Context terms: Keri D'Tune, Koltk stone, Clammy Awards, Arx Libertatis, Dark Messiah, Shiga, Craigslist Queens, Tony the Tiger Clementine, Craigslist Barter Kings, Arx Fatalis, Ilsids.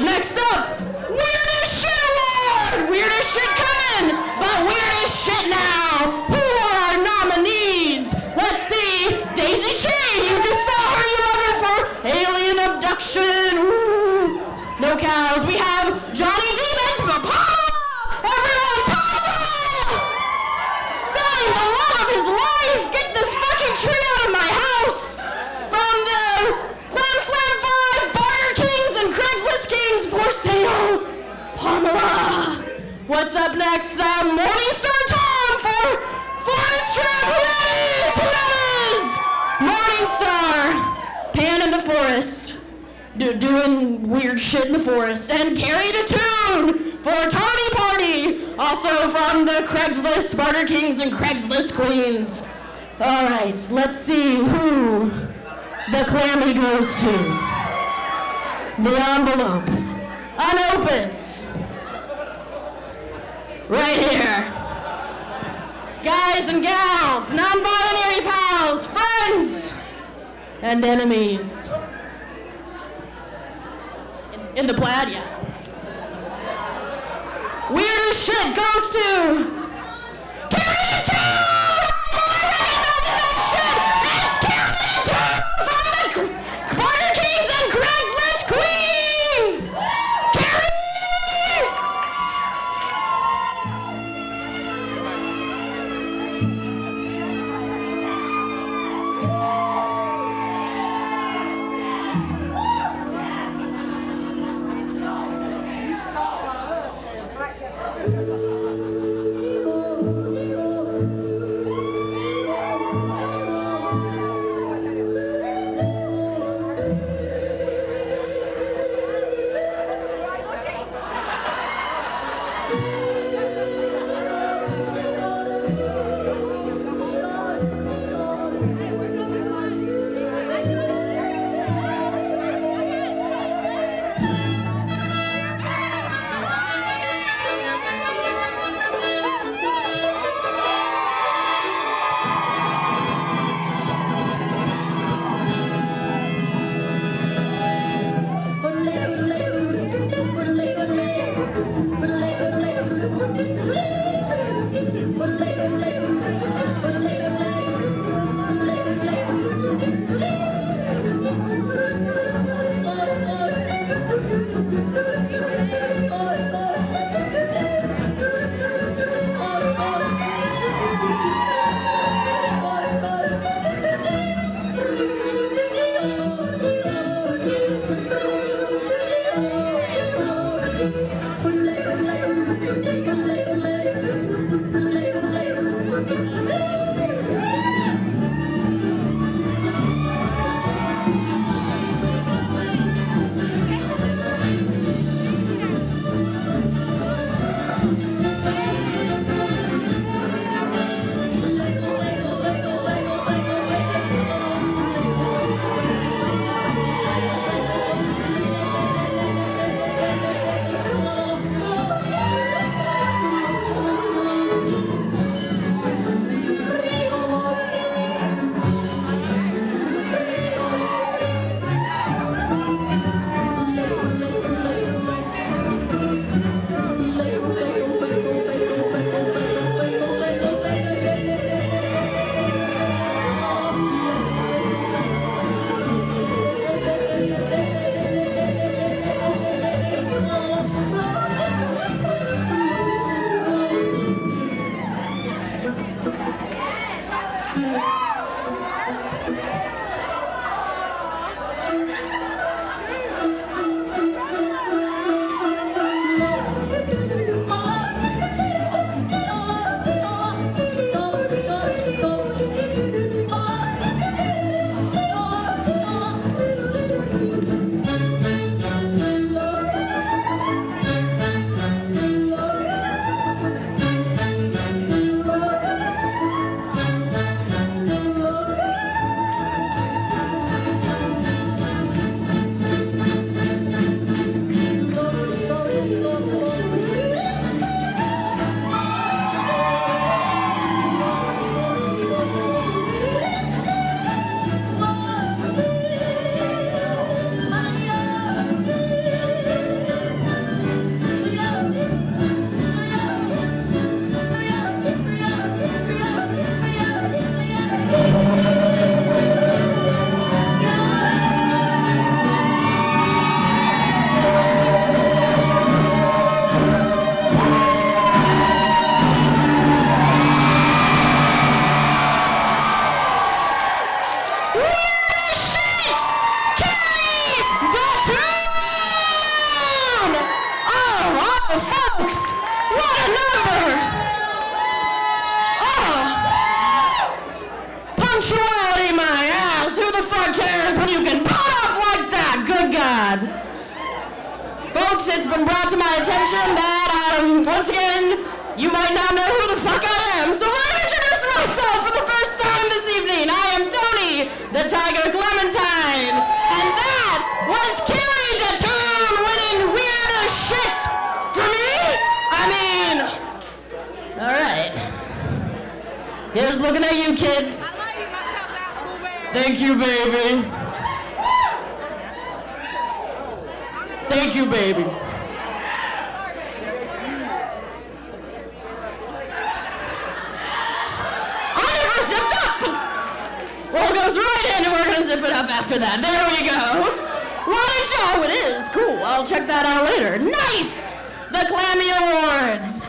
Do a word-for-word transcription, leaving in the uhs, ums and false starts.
right, next up, Weirdest Shit Award! Weirdest shit coming, but weirdest shit now! Who are our nominees? Let's see, Daisy Chain, you just saw her, you love her for alien abduction! Ooh. No cows, we have Johnny Demon, Paul! Everyone, Paul! Selling the love of his life! Get this fucking tree out of my house! From the Craigslist Barter Kings and Craigslist Queens for sale, Pamela. What's up next? Um, Morningstar Tom for Forest Trap. Who that is? Who that is? Morningstar. Pan in the forest, Do doing weird shit in the forest. And Keri D'Tune for Tony Party, also from the Craigslist Barter Kings and Craigslist Queens. All right, let's see who the Clammy goes to. The envelope, unopened, right here. Guys and gals, non-binary pals, friends, and enemies. In, in the plaid, yeah. Weirdest shit goes to Keri D'Tune! Thank you. folks, it's been brought to my attention that, um, once again, you might not know who the fuck I am, so let me introduce myself for the first time this evening. I am Tony the Tiger Clementine, and that was Keri D'Tune winning Weird as Shit for me? I mean, all right. Here's looking at you, kid. I love you, my top out boo bear. Thank you, baby. Thank you, baby. I never zipped up! Well, it goes right in and we're gonna zip it up after that. There we go. Why don't you? Oh, it is. Cool. I'll check that out later. Nice! The Clammy Awards.